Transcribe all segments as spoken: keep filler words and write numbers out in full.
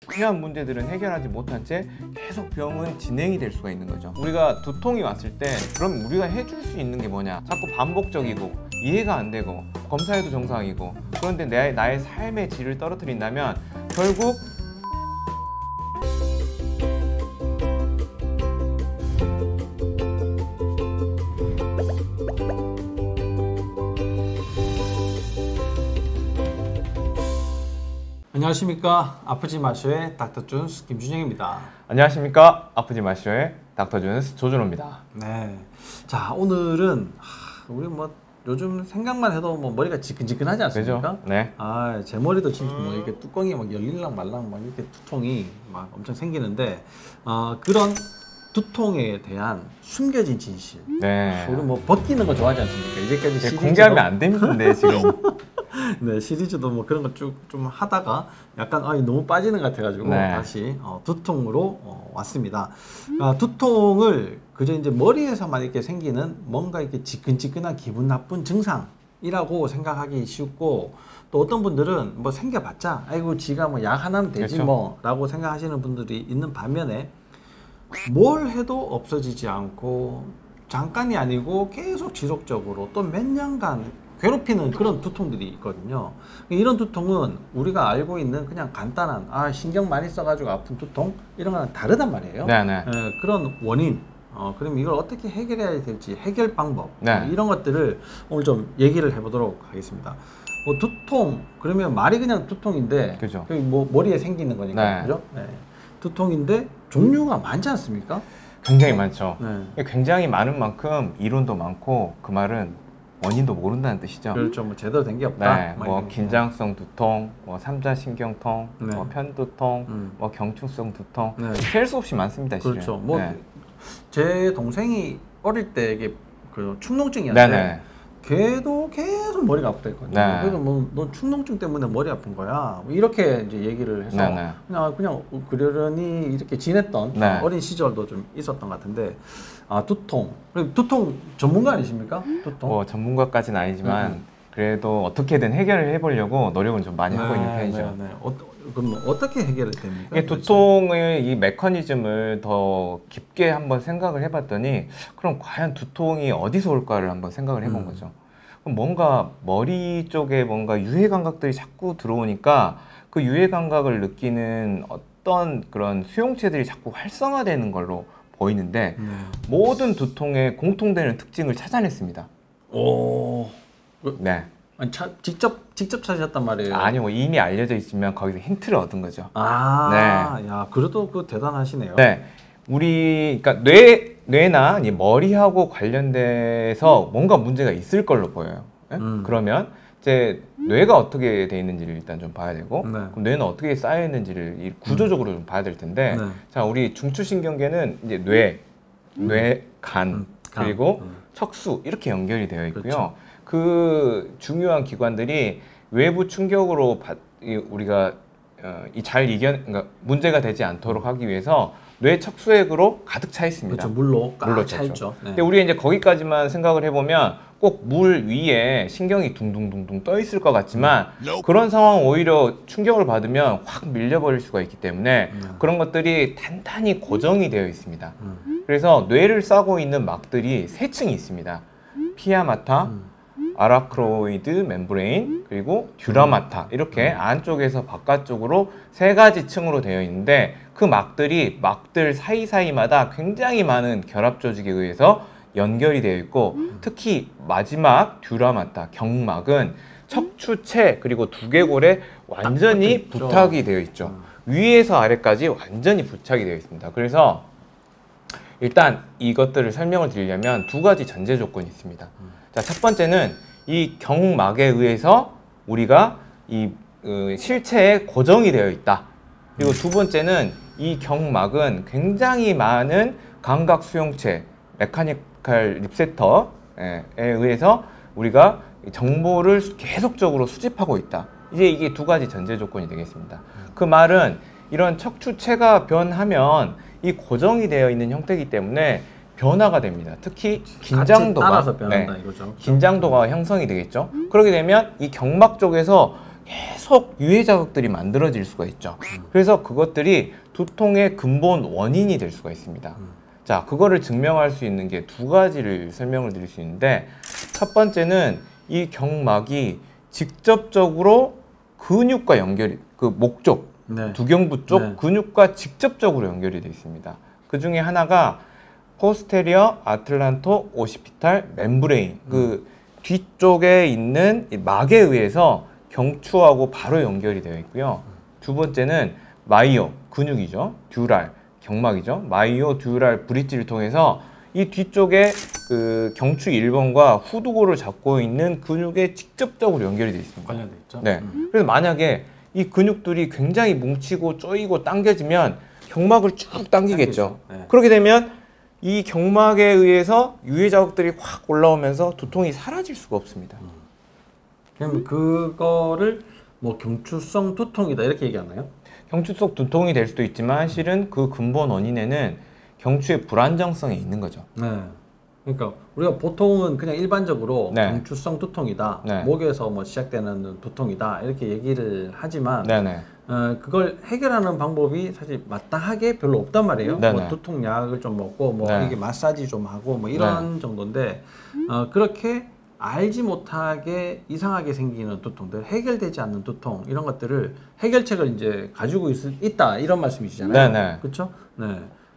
중요한 문제들은 해결하지 못한 채 계속 병은 진행이 될 수가 있는 거죠. 우리가 두통이 왔을 때 그럼 우리가 해줄 수 있는 게 뭐냐, 자꾸 반복적이고 이해가 안 되고 검사해도 정상이고 그런데 내, 나의 삶의 질을 떨어뜨린다면 결국 안녕하십니까, 아프지 마쇼의 닥터준스 김준영입니다. 안녕하십니까, 아프지 마쇼의 닥터준스 조준호입니다. 네, 자 오늘은 하, 우리 뭐 요즘 생각만 해도 뭐 머리가 지끈지끈하지 않습니까? 그죠? 네. 아, 제 머리도 지금 뭐 이렇게 뚜껑이 막 열릴랑 말랑 막 이렇게 두통이 막 엄청 생기는데 어, 그런 두통에 대한 숨겨진 진실. 네. 우리 뭐 벗기는 거 좋아하지 않습니까? 이제까지 시리즈로... 공개하면 안 되는데 지금. 네, 시리즈도 뭐 그런 거 쭉 좀 하다가 약간 아, 너무 빠지는 것 같아가지고 네. 다시 어, 두통으로 어, 왔습니다. 아, 두통을 그저 이제 머리에서만 이렇게 생기는 뭔가 이렇게 지끈지끈한 기분 나쁜 증상이라고 생각하기 쉽고 또 어떤 분들은 뭐 생겨봤자 아이고 지가 뭐 약 하나면 되지 뭐 라고 생각하시는 분들이 있는 반면에 뭘 해도 없어지지 않고 잠깐이 아니고 계속 지속적으로 또 몇 년간 괴롭히는 그런 두통들이 있거든요. 이런 두통은 우리가 알고 있는 그냥 간단한 아 신경 많이 써가지고 아픈 두통 이런 거랑 다르단 말이에요. 네네. 에, 그런 원인 어, 그럼 이걸 어떻게 해결해야 될지 해결 방법 네. 이런 것들을 오늘 좀 얘기를 해보도록 하겠습니다. 뭐 두통 그러면 말이 그냥 두통인데 그죠. 뭐 머리에 생기는 거니까 네. 그죠? 네. 두통인데 종류가 많지 않습니까? 굉장히 많죠. 네. 굉장히 많은 만큼 이론도 많고 그 말은 원인도 모른다는 뜻이죠. 그렇죠. 뭐 제대로 된 게 없다. 네, 뭐 긴장성 두통, 뭐 삼자신경통, 네. 뭐 편두통, 음. 뭐 경증성 두통 네. 셀 수 없이 많습니다. 실은. 그렇죠. 뭐 제 네. 동생이 어릴 때 이게 그 축농증이었는데 걔도 계속 머리가 아프다거든요. 네. 그래서 뭐 너 축농증 때문에 머리 아픈 거야. 뭐 이렇게 이제 얘기를 해서 네네. 그냥 그냥 그러려니 이렇게 지냈던 네. 어린 시절도 좀 있었던 것 같은데 아 두통. 두통 전문가 아니십니까? 두통. 뭐 전문가까지는 아니지만 음. 그래도 어떻게든 해결을 해보려고 노력은 좀 많이 하고 네, 있는 편이죠. 네, 네. 어, 그럼 어떻게 해결됩니까? 두통의 이 메커니즘을 더 깊게 한번 생각을 해봤더니 그럼 과연 두통이 어디서 올까를 한번 생각을 해본 음. 거죠. 그럼 뭔가 머리 쪽에 뭔가 유해 감각들이 자꾸 들어오니까 그 유해 감각을 느끼는 어떤 그런 수용체들이 자꾸 활성화되는 걸로 보이는데 음. 모든 두통에 공통되는 특징을 찾아냈습니다. 오. 네. 아니, 차, 직접 직접 찾으셨단 말이에요. 아니요, 뭐 이미 알려져 있지만 거기서 힌트를 얻은 거죠. 아, 네. 야, 그래도 그 대단하시네요. 네, 우리 그러니까 뇌 뇌나 이 머리하고 관련돼서 뭔가 문제가 있을 걸로 보여요. 네? 음. 그러면 이제 뇌가 어떻게 돼 있는지를 일단 좀 봐야 되고, 네. 그럼 뇌는 어떻게 쌓여 있는지를 구조적으로 음. 좀 봐야 될 텐데, 네. 자, 우리 중추신경계는 이제 뇌, 음. 뇌, 간, 음. 간 그리고 음. 척수 이렇게 연결이 되어 있고요. 그렇죠. 그 중요한 기관들이 외부 충격으로 받, 우리가 어, 이 잘 이겨 그러니까 문제가 되지 않도록 하기 위해서 뇌 척수액으로 가득 차 있습니다. 그렇죠, 물로 물로 차 있죠. 네. 근데 우리가 이제 거기까지만 생각을 해보면 꼭 물 위에 신경이 둥둥둥둥 떠 있을 것 같지만 음. 그런 상황 오히려 충격을 받으면 확 밀려버릴 수가 있기 때문에 음. 그런 것들이 단단히 고정이 되어 있습니다. 음. 그래서 뇌를 싸고 있는 막들이 세 층이 있습니다. 피아마타 음. 아라크노이드 멤브레인 그리고 듀라마타 이렇게 안쪽에서 바깥쪽으로 세 가지 층으로 되어 있는데 그 막들이 막들 사이사이마다 굉장히 많은 결합 조직에 의해서 연결이 되어 있고 특히 마지막 듀라마타 경막은 척추체 그리고 두개골에 완전히 부착이 되어 있죠. 위에서 아래까지 완전히 부착이 되어 있습니다. 그래서 일단 이것들을 설명을 드리려면 두 가지 전제 조건이 있습니다. 자, 첫 번째는 이 경막에 의해서 우리가 이 으, 실체에 고정이 되어 있다. 그리고 두 번째는 이 경막은 굉장히 많은 감각 수용체, 메카니컬 리셉터에 의해서 우리가 정보를 계속적으로 수집하고 있다. 이제 이게 두 가지 전제 조건이 되겠습니다. 그 말은 이런 척추체가 변하면 이 고정이 되어 있는 형태이기 때문에 변화가 됩니다. 특히 긴장도가, 따라서 변한다, 네, 이거죠. 긴장도가 형성이 되겠죠. 음? 그렇게 되면 이 경막 쪽에서 계속 유해 자극들이 만들어질 수가 있죠. 그래서 그것들이 두통의 근본 원인이 될 수가 있습니다. 자, 그거를 증명할 수 있는 게 두 가지를 설명을 드릴 수 있는데, 첫 번째는 이 경막이 직접적으로 근육과 연결이, 그 목쪽, 네. 두경부 쪽 네. 근육과 직접적으로 연결이 되어 있습니다. 그 중에 하나가 포스테리어 아틀란토 오시피탈 멤브레인, 음. 그 뒤쪽에 있는 이 막에 의해서 경추하고 바로 연결이 되어 있고요. 음. 두 번째는 마이오, 근육이죠. 듀랄, 경막이죠. 마이오 듀랄 브릿지를 통해서 이 뒤쪽에 그 경추 일 번과 후두골을 잡고 있는 근육에 직접적으로 연결이 되어 있습니다. 관련돼 있죠? 네. 음. 그래서 만약에 이 근육들이 굉장히 뭉치고 쪼이고 당겨지면 경막을 쭉 당기겠죠. 네. 그렇게 되면 이 경막에 의해서 유해 자극들이 확 올라오면서 두통이 사라질 수가 없습니다. 음. 그럼 그거를 뭐 경추성 두통이다 이렇게 얘기하나요? 경추성 두통이 될 수도 있지만 실은 그 근본 원인에는 경추의 불안정성이 있는 거죠. 네. 그러니까 우리가 보통은 그냥 일반적으로 네. 경추성 두통이다, 네. 목에서 뭐 시작되는 두통이다 이렇게 얘기를 하지만 네네. 어, 그걸 해결하는 방법이 사실 마땅하게 별로 없단 말이에요. 뭐 두통약을 좀 먹고 뭐 네. 이게 마사지 좀 하고 뭐 이런 네. 정도인데 어, 그렇게 알지 못하게 이상하게 생기는 두통들, 해결되지 않는 두통 이런 것들을 해결책을 이제 가지고 있을, 있다 이런 말씀이시잖아요. 네네. 그렇죠? 네.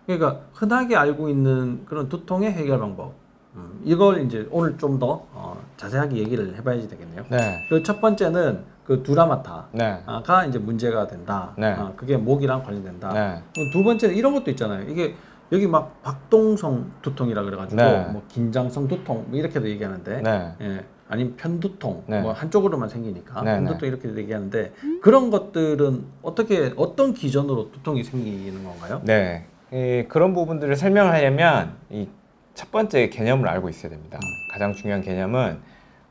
그러니까 흔하게 알고 있는 그런 두통의 해결 방법, 음, 이걸 이제 오늘 좀 더 어, 자세하게 얘기를 해봐야지 되겠네요. 네. 그 첫 번째는 그 두라마타가 네. 이제 문제가 된다. 네. 아, 그게 목이랑 관련된다. 네. 두 번째는 이런 것도 있잖아요. 이게 여기 막 박동성 두통이라 그래가지고 네. 뭐 긴장성 두통 뭐 이렇게도 얘기하는데 네. 예, 아니면 편두통 네. 뭐 한쪽으로만 생기니까 네. 편두통 이렇게도 얘기하는데 그런 것들은 어떻게 어떤 기전으로 두통이 생기는 건가요? 네. 예, 그런 부분들을 설명하려면 이 첫 번째 개념을 알고 있어야 됩니다. 음. 가장 중요한 개념은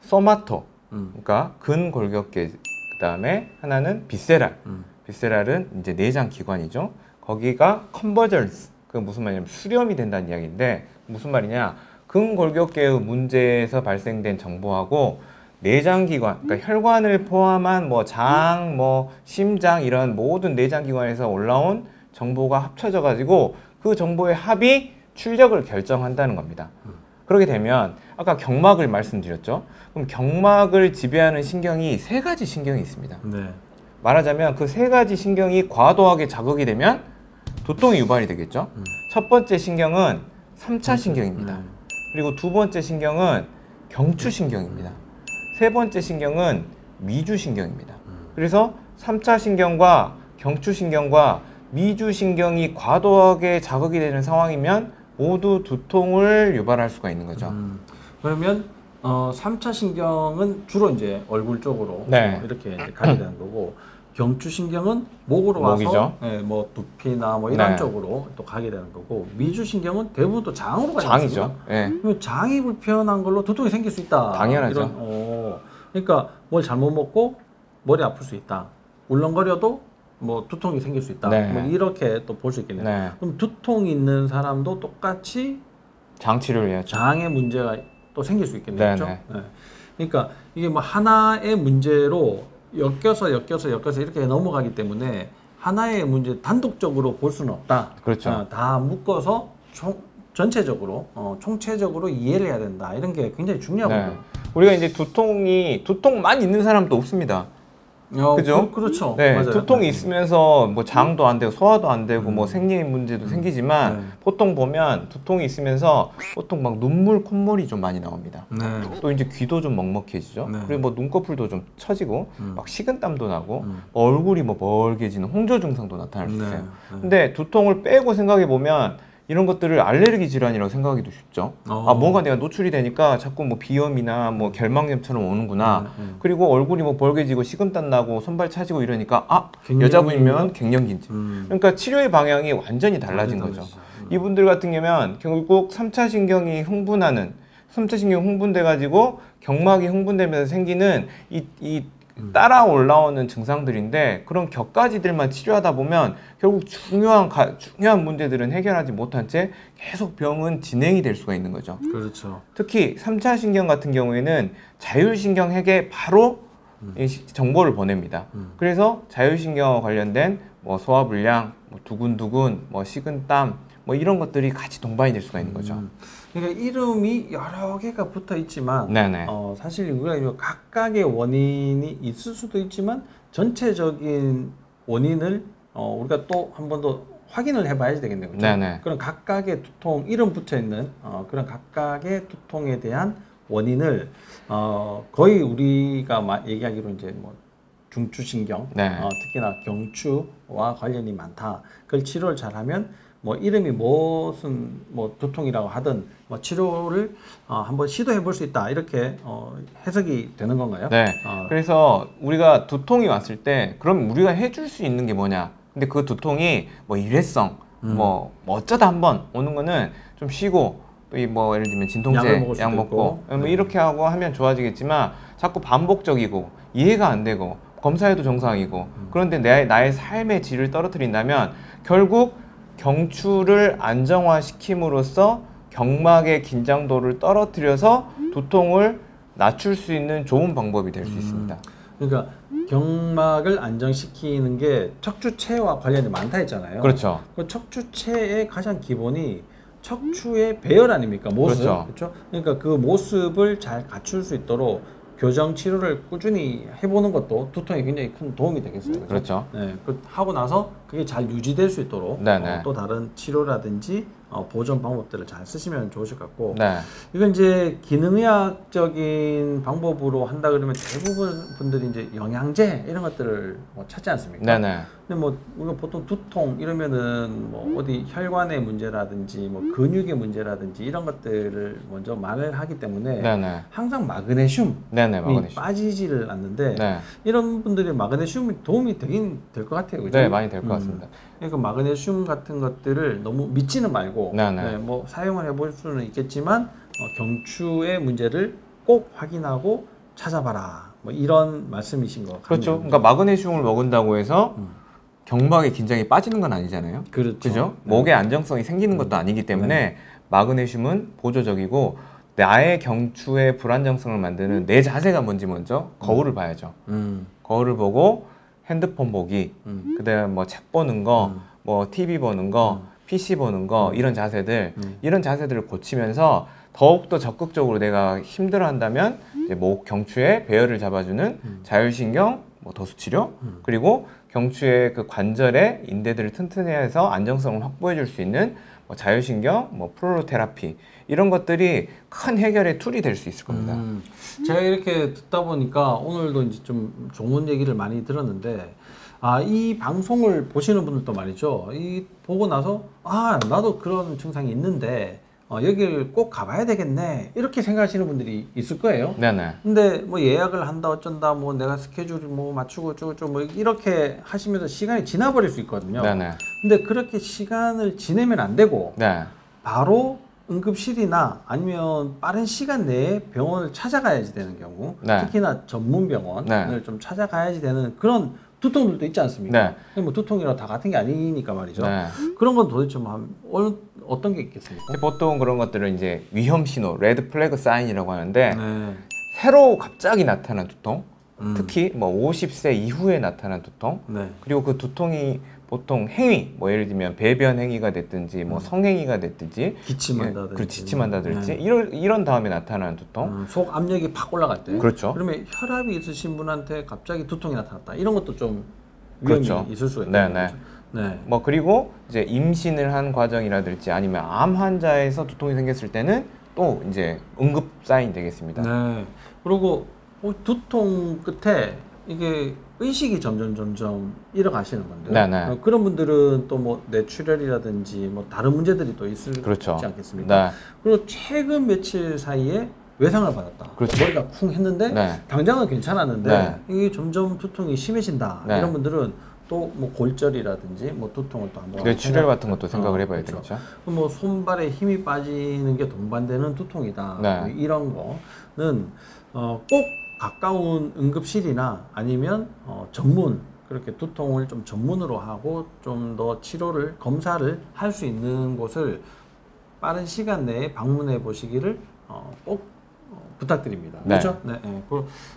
소마토, 음. 그러니까 근골격계, 그다음에 하나는 비세랄, 음. 비세랄은 이제 내장 기관이죠. 거기가 컨버전스, 그 무슨 말이냐면 수렴이 된다는 이야기인데, 무슨 말이냐, 근골격계의 문제에서 발생된 정보하고 내장기관, 그러니까 혈관을 포함한 뭐 장, 뭐 심장 이런 모든 내장기관에서 올라온 정보가 합쳐져 가지고 그 정보의 합이 출력을 결정한다는 겁니다. 음. 그렇게 되면 아까 경막을 말씀드렸죠. 그럼 경막을 지배하는 신경이 세 가지 신경이 있습니다. 네. 말하자면 그 세 가지 신경이 과도하게 자극이 되면 두통이 유발이 되겠죠. 음. 첫 번째 신경은 삼차 신경입니다. 음. 그리고 두 번째 신경은 경추 신경입니다. 세 번째 신경은 미주 신경입니다. 음. 그래서 삼차 신경과 경추 신경과 미주 신경이 과도하게 자극이 되는 상황이면 모두 두통을 유발할 수가 있는 거죠. 음. 그러면 어, 삼차 신경은 주로 이제 얼굴 쪽으로 네. 이렇게 이제 가야 되는 거고, 경추 신경은 목으로 와서 예, 뭐 두피나 뭐 이런 네. 쪽으로 또 가게 되는 거고, 미주 신경은 대부분 또 장으로 가게 되죠. 네. 장이 불편한 걸로 두통이 생길 수 있다. 당연하죠. 이런, 어, 그러니까 뭘 잘못 먹고 머리 아플 수 있다. 울렁거려도 뭐 두통이 생길 수 있다. 네. 뭐 이렇게 또 볼 수 있겠네요. 네. 그럼 두통이 있는 사람도 똑같이 장 치료를 해야죠. 장의 문제가 또 생길 수 있겠네요. 네. 네. 그러니까 이게 뭐 하나의 문제로 엮여서 엮여서 엮여서 이렇게 넘어가기 때문에 하나의 문제 단독적으로 볼 수는 없다. 그렇죠. 어, 다 묶어서 총, 전체적으로 어, 총체적으로 이해를 해야 된다. 이런 게 굉장히 중요하거든요. 네. 우리가 이제 두통이 두통만 있는 사람도 없습니다. 어, 그죠? 그, 그렇죠. 네, 맞아요. 두통이 맞아요. 있으면서 뭐 장도 안 되고 소화도 안 되고 음. 뭐 생리의 문제도 음. 생기지만 네. 보통 보면 두통이 있으면서 보통 막 눈물, 콧물이 좀 많이 나옵니다. 네. 또 이제 귀도 좀 먹먹해지죠. 네. 그리고 뭐 눈꺼풀도 좀 처지고 음. 막 식은땀도 나고 음. 얼굴이 뭐 멀게지는 홍조 증상도 나타날 수 있어요. 네. 네. 근데 두통을 빼고 생각해 보면 이런 것들을 알레르기 질환이라고 생각하기도 쉽죠. 어. 아, 뭔가 내가 노출이 되니까 자꾸 뭐 비염이나 뭐 결막염처럼 오는구나. 음, 음. 그리고 얼굴이 뭐 벌게지고 식은땀 나고 손발 차지고 이러니까 아, 갱년기인가? 여자분이면 갱년기인지. 음. 그러니까 치료의 방향이 완전히 달라진 거죠. 음. 이분들 같은 경우는 결국 삼차 신경이 흥분하는, 삼차 신경 흥분돼 가지고 경막이 흥분되면서 생기는 이 이 따라 올라오는 증상들인데, 그런 격가지들만 치료하다 보면 결국 중요한 가, 중요한 문제들은 해결하지 못한 채 계속 병은 진행이 될 수가 있는 거죠. 그렇죠. 특히 삼차 신경 같은 경우에는 자율신경핵에 바로 음. 정보를 보냅니다. 음. 그래서 자율신경과 관련된 뭐 소화불량, 뭐 두근두근, 뭐 식은땀, 뭐 이런 것들이 같이 동반이 될 수가 있는 거죠. 음. 그러니까 이름이 여러 개가 붙어 있지만 어, 사실 우리가 각각의 원인이 있을 수도 있지만 전체적인 원인을 어, 우리가 또 한 번 더 확인을 해봐야지 되겠네요. 그렇죠? 그런 각각의 두통, 이름 붙여 있는 어, 그런 각각의 두통에 대한 원인을 어, 거의 우리가 마, 얘기하기로 이제 뭐 중추신경, 네. 어, 특히나 경추와 관련이 많다. 그걸 치료를 잘하면 뭐 이름이 무슨 뭐 두통이라고 하든 뭐 치료를 어, 한번 시도해 볼 수 있다. 이렇게 어, 해석이 되는 건가요? 네. 어. 그래서 우리가 두통이 왔을 때 그럼 우리가 해줄 수 있는 게 뭐냐? 근데 그 두통이 뭐 일회성, 음. 뭐 어쩌다 한번 오는 거는 좀 쉬고 또 이 뭐 예를 들면 진통제 약 먹고 뭐 네. 이렇게 하고 하면 좋아지겠지만 자꾸 반복적이고 이해가 안 되고 검사해도 정상이고 음. 그런데 내, 나의 삶의 질을 떨어뜨린다면 결국 경추를 안정화시킴으로써 경막의 긴장도를 떨어뜨려서 두통을 낮출 수 있는 좋은 방법이 될 수 음. 있습니다. 그러니까 경막을 안정시키는 게 척추체와 관련이 많다 했잖아요. 그렇죠. 그 척추체의 가장 기본이 척추의 배열 아닙니까? 모습. 그렇죠. 그렇죠? 그러니까 그 모습을 잘 갖출 수 있도록 교정 치료를 꾸준히 해보는 것도 두통에 굉장히 큰 도움이 되겠습니다. 그렇죠. 네, 그 하고 나서 그게 잘 유지될 수 있도록 어, 또 다른 치료라든지 어, 보존 방법들을 잘 쓰시면 좋으실 것 같고 네. 이건 이제 기능의학적인 방법으로 한다 그러면 대부분 분들이 이제 영양제 이런 것들을 뭐 찾지 않습니까? 네네. 근데 뭐 우리가 보통 두통 이러면은 뭐 어디 혈관의 문제라든지 뭐 근육의 문제라든지 이런 것들을 먼저 말을 하기 때문에 네네. 항상 마그네슘이 네네, 마그네슘. 빠지지를 않는데 네. 이런 분들이 마그네슘이 도움이 되긴 될 것 같아요. 그죠? 네, 많이 될 것 같습니다. 음. 그러니까 마그네슘 같은 것들을 너무 믿지는 말고 네, 뭐 사용을 해볼 수는 있겠지만 어, 경추의 문제를 꼭 확인하고 찾아봐라 뭐 이런 말씀이신 것 같아요. 그렇죠. 그러니까 마그네슘을 먹은다고 해서 음. 경막의 긴장이 빠지는 건 아니잖아요. 그렇죠. 그죠? 네. 목의 안정성이 생기는 것도 아니기 때문에 네. 마그네슘은 보조적이고 나의 경추의 불안정성을 만드는 음. 내 자세가 뭔지 먼저 거울을 음. 봐야죠. 음. 거울을 보고 핸드폰 보기, 음. 그다음에 뭐 책 보는 거, 음. 뭐 티비 보는 거 음. 피씨 보는 거 이런 자세들 음. 이런 자세들을 고치면서 더욱더 적극적으로 내가 힘들어한다면 이제 목 경추의 배열을 잡아주는 음. 자율신경 뭐 도수치료 음. 그리고 경추의 그 관절의 인대들을 튼튼히 해서 안정성을 확보해 줄 수 있는 뭐 자율신경 뭐 프로로테라피 이런 것들이 큰 해결의 툴이 될 수 있을 겁니다. 음. 제가 이렇게 듣다 보니까 오늘도 이제 좀 좋은 얘기를 많이 들었는데 아, 이 방송을 보시는 분들도 말이죠. 이 보고 나서 아, 나도 그런 증상이 있는데 어, 여기를 꼭 가봐야 되겠네 이렇게 생각하시는 분들이 있을 거예요. 네네. 근데 뭐 예약을 한다 어쩐다 뭐 내가 스케줄이 뭐 맞추고 어쩌고저쩌고 뭐 이렇게 하시면서 시간이 지나버릴 수 있거든요. 네네. 근데 그렇게 시간을 지내면 안 되고 네. 바로 응급실이나 아니면 빠른 시간 내에 병원을 찾아가야지 되는 경우 네. 특히나 전문병원을 네. 좀 찾아가야지 되는 그런 두통들도 있지 않습니까? 네. 근데 뭐 두통이라 다 같은 게 아니니까 말이죠. 네. 그런 건 도대체 뭐 어느, 어떤 게 있겠습니까? 보통 그런 것들은 이제 위험 신호, 레드 플래그 사인이라고 하는데 네. 새로 갑자기 나타난 두통, 음. 특히 뭐 오십 세 이후에 나타난 두통, 네. 그리고 그 두통이 보통 행위, 뭐 예를 들면 배변 행위가 됐든지, 뭐 음. 성행위가 됐든지, 기침한다든지, 그 지침한다든지 네. 이런 이런 다음에 나타나는 두통, 음, 속 압력이 팍 올라갈 때, 그렇죠. 그러면 혈압이 있으신 분한테 갑자기 두통이 나타났다, 이런 것도 좀 위험이 그렇죠. 있을 수가 있는 거죠. 네. 뭐 그리고 이제 임신을 한 과정이라든지 아니면 암 환자에서 두통이 생겼을 때는 또 이제 응급 사인 되겠습니다. 네. 그리고 두통 끝에 이게 의식이 점점 점점 잃어가시는 분들 어, 그런 분들은 또 뭐 뇌출혈이라든지 뭐 다른 문제들이 또 있을 그렇죠. 있지 않겠습니까? 네. 그리고 최근 며칠 사이에 외상을 받았다. 그렇죠. 머리가 쿵 했는데 네. 당장은 괜찮았는데 네. 이게 점점 두통이 심해진다. 네. 이런 분들은 또 뭐 골절이라든지 뭐 두통을 또 한번 뇌출혈 같은 것도 생각을 해봐야 되겠죠. 그렇죠. 뭐 손발에 힘이 빠지는 게 동반되는 두통이다. 네. 이런 거는 어, 꼭 가까운 응급실이나 아니면 어, 전문 그렇게 두통을 좀 전문으로 하고 좀 더 치료를 검사를 할 수 있는 곳을 빠른 시간 내에 방문해 보시기를 어, 꼭 부탁드립니다. 네. 그렇죠? 네. 네.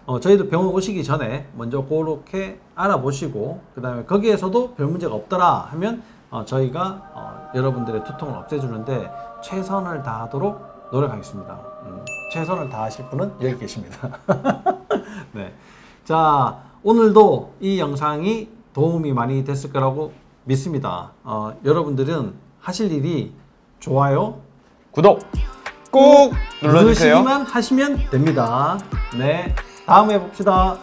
어, 저희도 병원 오시기 전에 먼저 그렇게 알아보시고 그 다음에 거기에서도 별 문제가 없더라 하면 어, 저희가 어, 여러분들의 두통을 없애주는데 최선을 다하도록 노력하겠습니다. 음, 최선을 다하실 분은 여기 계십니다. 네. 자, 오늘도 이 영상이 도움이 많이 됐을 거라고 믿습니다. 어, 여러분들은 하실 일이 좋아요, 구독 꾹 눌러주세요. 누르시기만 하시면 됩니다. 네, 다음에 봅시다.